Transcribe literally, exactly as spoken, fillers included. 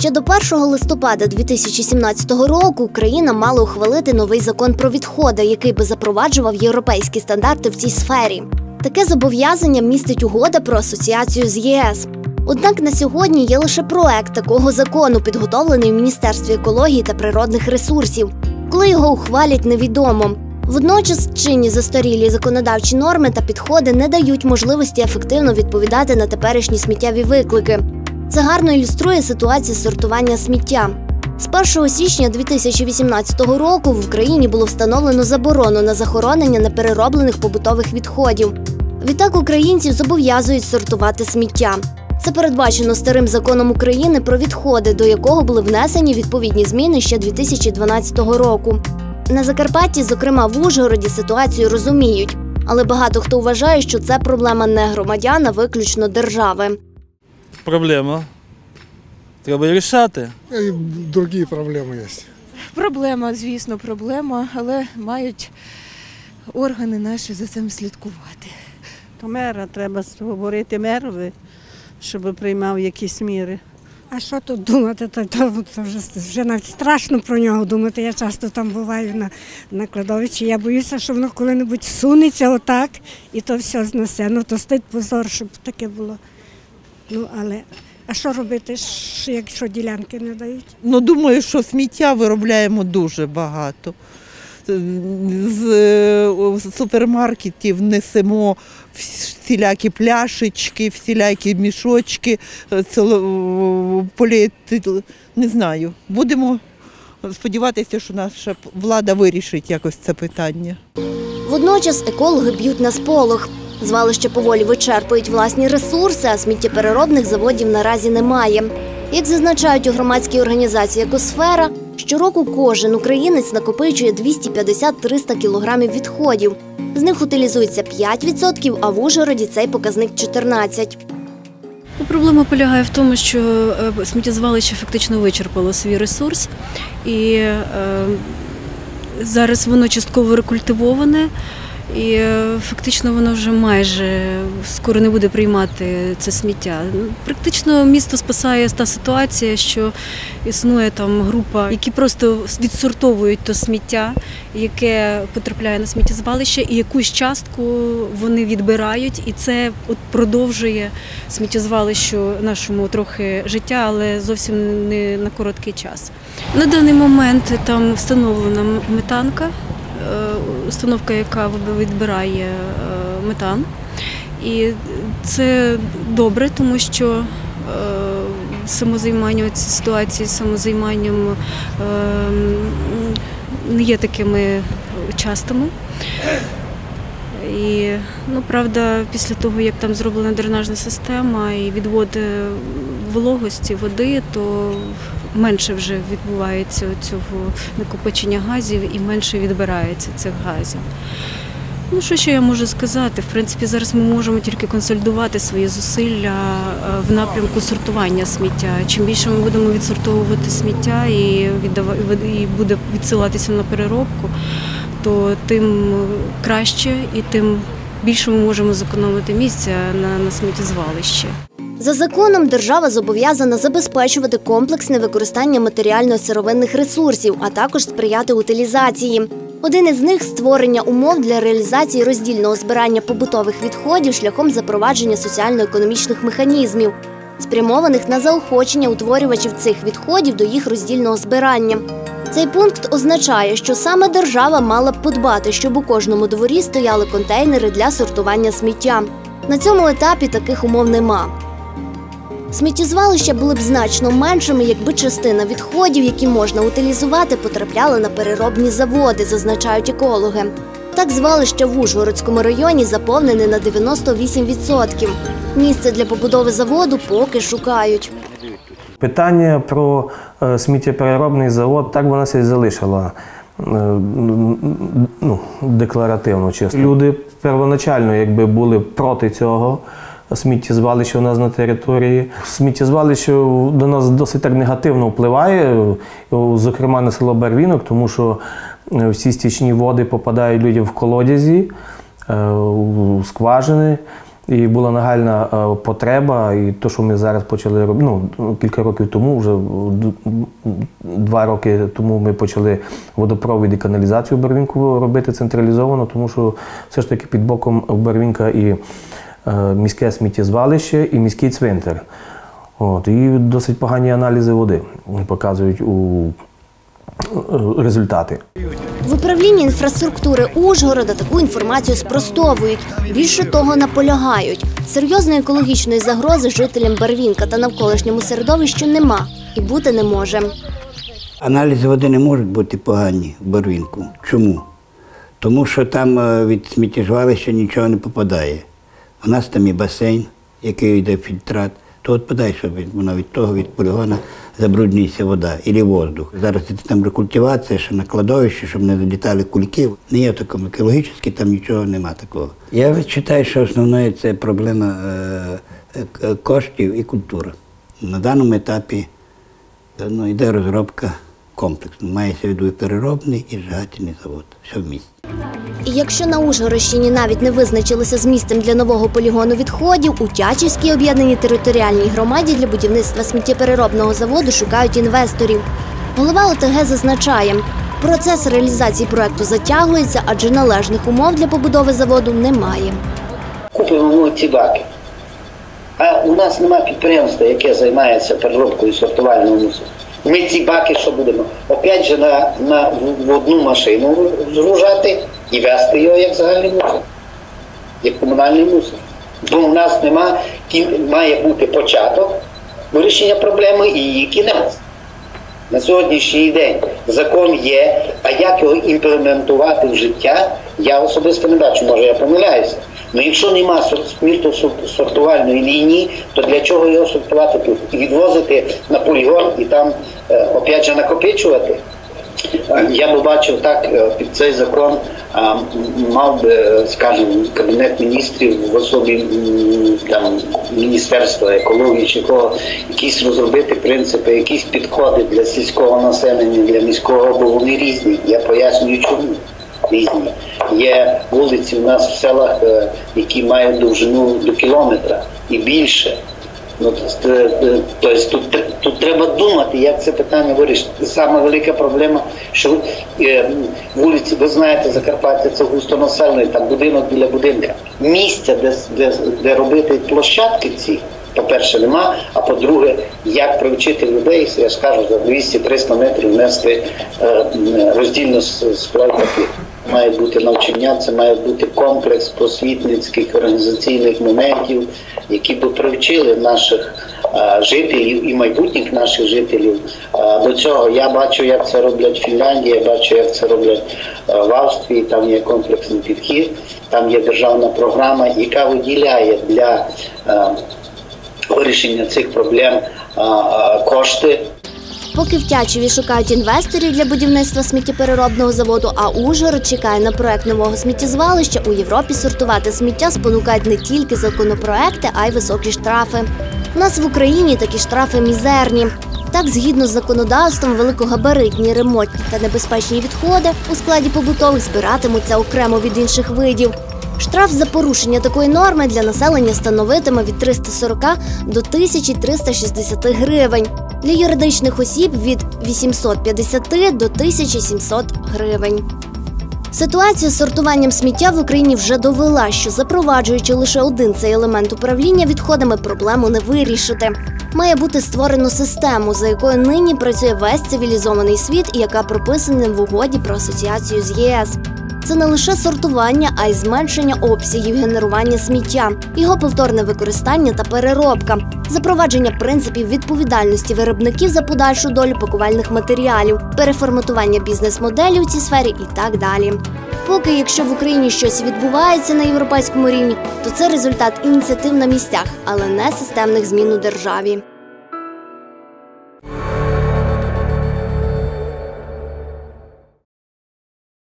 Ще до першого листопада дві тисячі сімнадцятого року Україна мала ухвалити новий закон про відходи, який би запроваджував європейські стандарти в цій сфері. Таке зобов'язання містить Угода про асоціацію з ЄС. Однак на сьогодні є лише проект такого закону, підготовлений в Міністерстві екології та природних ресурсів. Коли його ухвалять, невідомо. Водночас чинні застарілі законодавчі норми та підходи не дають можливості ефективно відповідати на теперішні сміттєві виклики. Це гарно ілюструє ситуацію сортування сміття. З першого січня дві тисячі вісімнадцятого року в Україні було встановлено заборону на захоронення неперероблених побутових відходів. Відтак українців зобов'язують сортувати сміття. Це передбачено старим законом України про відходи, до якого були внесені відповідні зміни ще дві тисячі дванадцятого року. На Закарпатті, зокрема в Ужгороді, ситуацію розуміють. Але багато хто вважає, що це проблема не громадян, а виключно держави. Проблема. Треба рішати. Другі проблеми є. Проблема, звісно, проблема, але мають органи наші за цим слідкувати. То мера треба говорити мерові, щоб приймав якісь міри. А що тут думати? То, то, то вже, вже навіть страшно про нього думати. Я часто там буваю на, на кладовищі. Я боюся, що воно коли-небудь сунеться отак і то все знесе. Ну то стид позор, щоб таке було. Ну, але а що робити, якщо ділянки не дають? Ну, думаю, що сміття виробляємо дуже багато. З супермаркетів несемо всілякі пляшечки, всілякі мішочки, поліетилен, не знаю. Будемо сподіватися, що наша влада вирішить якось це питання. Водночас екологи б'ють на сполох. Звалища поволі вичерпують власні ресурси, а сміттєпереробних заводів наразі немає. Як зазначають у громадській організації «Екосфера», щороку кожен українець накопичує двісті п'ятдесят - триста кілограмів відходів. З них утилізується п'ять відсотків, а в Ужгороді цей показник – чотирнадцять відсотків. Проблема полягає в тому, що сміттєзвалище фактично вичерпало свій ресурс. І зараз воно частково рекультивоване. І фактично воно вже майже скоро не буде приймати це сміття. Практично місто спасає та ситуація, що існує там група, які просто відсортовують то сміття, яке потрапляє на сміттєзвалище, і якусь частку вони відбирають, і це от продовжує сміттєзвалищу нашому трохи життя, але зовсім не на короткий час. На даний момент там встановлена метанка. Установка, яка відбирає метан. І це добре, тому що самозаймання ситуації з самозайманням не є такими частими. І, ну, правда, після того, як там зроблена дренажна система і відвод вологості, води, то менше вже відбувається цього накопичення газів і менше відбирається цих газів. Ну, що ще я можу сказати? В принципі, зараз ми можемо тільки консолідувати свої зусилля в напрямку сортування сміття. Чим більше ми будемо відсортовувати сміття і, віддав... і буде відсилатися на переробку, то тим краще і тим більше ми можемо зекономити місця на, на сміттєзвалищі. За законом держава зобов'язана забезпечувати комплексне використання матеріально-сировинних ресурсів, а також сприяти утилізації. Один із них – створення умов для реалізації роздільного збирання побутових відходів шляхом запровадження соціально-економічних механізмів, спрямованих на заохочення утворювачів цих відходів до їх роздільного збирання. Цей пункт означає, що саме держава мала б подбати, щоб у кожному дворі стояли контейнери для сортування сміття. На цьому етапі таких умов нема. Сміттєзвалища були б значно меншими, якби частина відходів, які можна утилізувати, потрапляла на переробні заводи, зазначають екологи. Так, звалища в Ужгородському районі заповнені на дев'яносто вісім відсотків. Місце для побудови заводу поки шукають. Питання про сміттєпереробний завод, так вона все і залишила ну, декларативно, чесно. Люди первоначально, якби були проти цього, сміттєзвалище у нас на території. Сміттєзвалище до нас досить так негативно впливає, зокрема на село Барвінок, тому що всі стічні води попадають людям в колодязі, у скважини. І була нагальна потреба, і те, що ми зараз почали робити, ну, кілька років тому, вже два роки тому ми почали водопровід і каналізацію в Барвінку робити централізовано, тому що все ж таки під боком Барвінка і міське сміттєзвалище, і міський цвинтар. От, і досить погані аналізи води показують у результати. В управлінні інфраструктури Ужгорода таку інформацію спростовують. Більше того, наполягають. Серйозної екологічної загрози жителям Барвінка та навколишньому середовищу нема і бути не може. Аналізи води не можуть бути погані в Барвінку. Чому? Тому що там від сміттєзвалища нічого не попадає. У нас там і басейн, який йде фільтрат. То відпадає, що вона від того, від полігона забруднюється вода або воздух. Зараз це там рекультивація, що на кладовищі, щоб не долітали кульки. Не є такому екологічно, там нічого немає такого. Я вважаю, що основною це проблема коштів і культури. На даному етапі ну, йде розробка комплексу. Мається в виду переробний і зжигательний завод. Все в місті. І якщо на Ужгородщині навіть не визначилися з місцем для нового полігону відходів, у Тячівській об'єднаній територіальній громаді для будівництва сміттєпереробного заводу шукають інвесторів. Голова О Т Г зазначає, процес реалізації проєкту затягується, адже належних умов для побудови заводу немає. Купимо ми ці баки, а у нас немає підприємства, яке займається переробкою сортувального мусору. Ми ці баки що будемо? Опять же на, на, в одну машину згружати і везти його як загальний мусор, як комунальний мусор. Бо в нас нема, має бути початок вирішення проблеми і її кінець. На сьогоднішній день закон є, а як його імплементувати в життя, я особисто не бачу, може я помиляюся. Але якщо немає сміттєсортувальної лінії, то для чого його сортувати тут? І відвозити на полігон і там, опять же, накопичувати? Я би бачив так, під цей закон мав би, скажімо, Кабінет міністрів в особі там, Міністерства екології чи кого, якісь розробити принципи, якісь підходи для сільського населення, для міського, бо вони різні. Я пояснюю, чому різні. Є вулиці в нас в селах, які мають довжину до кілометра і більше. Ну, тобто тут, тут треба думати, як це питання вирішити. Саме велика проблема, що е, вулиці, ви знаєте, Закарпаття це густонаселений, там будинок біля будинка. Місця, де, де, де робити площадки ці, по-перше, нема, а по-друге, як привчити людей, я ж кажу, за двісті-триста метрів внести е, роздільно сплавки. Має бути навчання, це має бути комплекс просвітницьких організаційних моментів, які б привчили наших а, жителів і майбутніх наших жителів. А, до цього я бачу, як це роблять в Фінляндії, я бачу, як це роблять а, в Австрії, там є комплексний підхід, там є державна програма, яка виділяє для а, вирішення цих проблем а, а, кошти. Поки в Тячеві шукають інвесторів для будівництва сміттєпереробного заводу, а Ужгород чекає на проект нового сміттєзвалища, у Європі сортувати сміття спонукають не тільки законопроекти, а й високі штрафи. У нас в Україні такі штрафи мізерні. Так, згідно з законодавством, великогабаритні, ремонтні та небезпечні відходи у складі побутових збиратимуться окремо від інших видів. Штраф за порушення такої норми для населення становитиме від трьохсот сорока до тисячі трьохсот шістдесяти гривень. Для юридичних осіб – від вісімсот п'ятдесяти до тисячі сімсот гривень. Ситуація з сортуванням сміття в Україні вже довела, що запроваджуючи лише один цей елемент управління відходами, проблему не вирішити. Має бути створено систему, за якою нині працює весь цивілізований світ і яка прописана в Угоді про асоціацію з Є С. Це не лише сортування, а й зменшення обсягів генерування сміття, його повторне використання та переробка, запровадження принципів відповідальності виробників за подальшу долю пакувальних матеріалів, переформатування бізнес-моделі у цій сфері і так далі. Поки, якщо в Україні щось відбувається на європейському рівні, то це результат ініціатив на місцях, але не системних змін у державі.